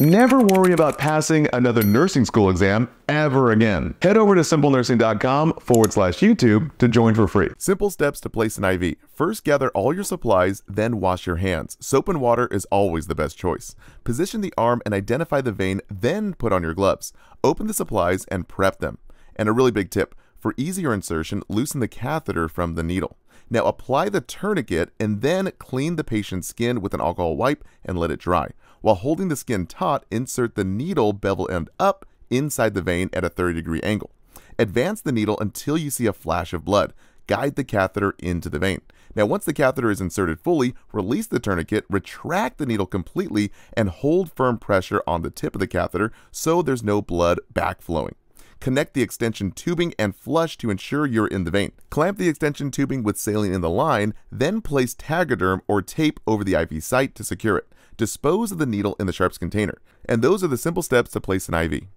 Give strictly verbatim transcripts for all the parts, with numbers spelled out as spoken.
Never worry about passing another nursing school exam ever again. Head over to SimpleNursing.com forward slash YouTube to join for free. Simple steps to place an I V. First, gather all your supplies, then wash your hands. Soap and water is always the best choice. Position the arm and identify the vein, then put on your gloves. Open the supplies and prep them. And a really big tip, for easier insertion, loosen the catheter from the needle. Now apply the tourniquet and then clean the patient's skin with an alcohol wipe and let it dry. While holding the skin taut, insert the needle bevel end up inside the vein at a thirty degree angle. Advance the needle until you see a flash of blood. Guide the catheter into the vein. Now once the catheter is inserted fully, release the tourniquet, retract the needle completely, and hold firm pressure on the tip of the catheter so there's no blood backflowing. Connect the extension tubing and flush to ensure you're in the vein. Clamp the extension tubing with saline in the line, then place Tegaderm or tape over the I V site to secure it. Dispose of the needle in the sharps container. And those are the simple steps to place an I V.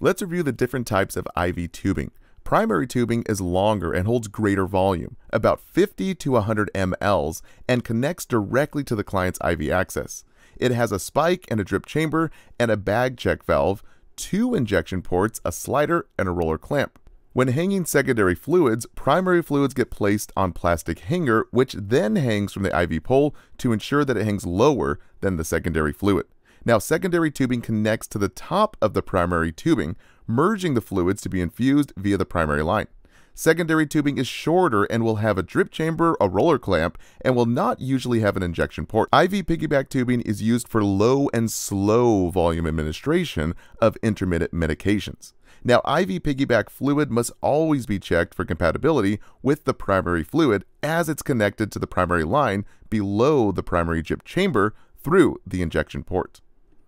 Let's review the different types of I V tubing. Primary tubing is longer and holds greater volume, about fifty to one hundred milliliters, and connects directly to the client's I V access. It has a spike and a drip chamber and a bag check valve, two injection ports, a slider, and a roller clamp. When hanging secondary fluids, primary fluids get placed on plastic hanger, which then hangs from the I V pole to ensure that it hangs lower than the secondary fluid. Now, secondary tubing connects to the top of the primary tubing, merging the fluids to be infused via the primary line. Secondary tubing is shorter and will have a drip chamber, a roller clamp, and will not usually have an injection port. I V piggyback tubing is used for low and slow volume administration of intermittent medications. Now, I V piggyback fluid must always be checked for compatibility with the primary fluid as it's connected to the primary line below the primary drip chamber through the injection port.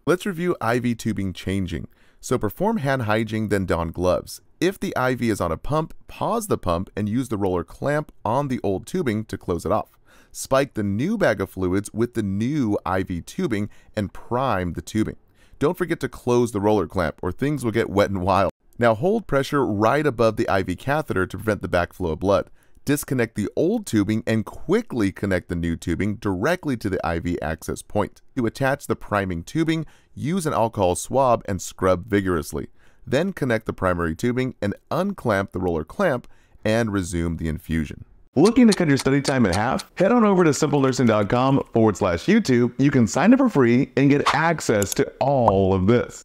Let's review I V tubing changing. So perform hand hygiene, then don gloves. If the I V is on a pump, pause the pump and use the roller clamp on the old tubing to close it off. Spike the new bag of fluids with the new I V tubing and prime the tubing. Don't forget to close the roller clamp or things will get wet and wild. Now hold pressure right above the I V catheter to prevent the backflow of blood. Disconnect the old tubing and quickly connect the new tubing directly to the I V access point. To attach the priming tubing, use an alcohol swab and scrub vigorously. Then connect the primary tubing and unclamp the roller clamp and resume the infusion. Looking to cut your study time in half? Head on over to SimpleNursing.com forward slash YouTube. You can sign up for free and get access to all of this.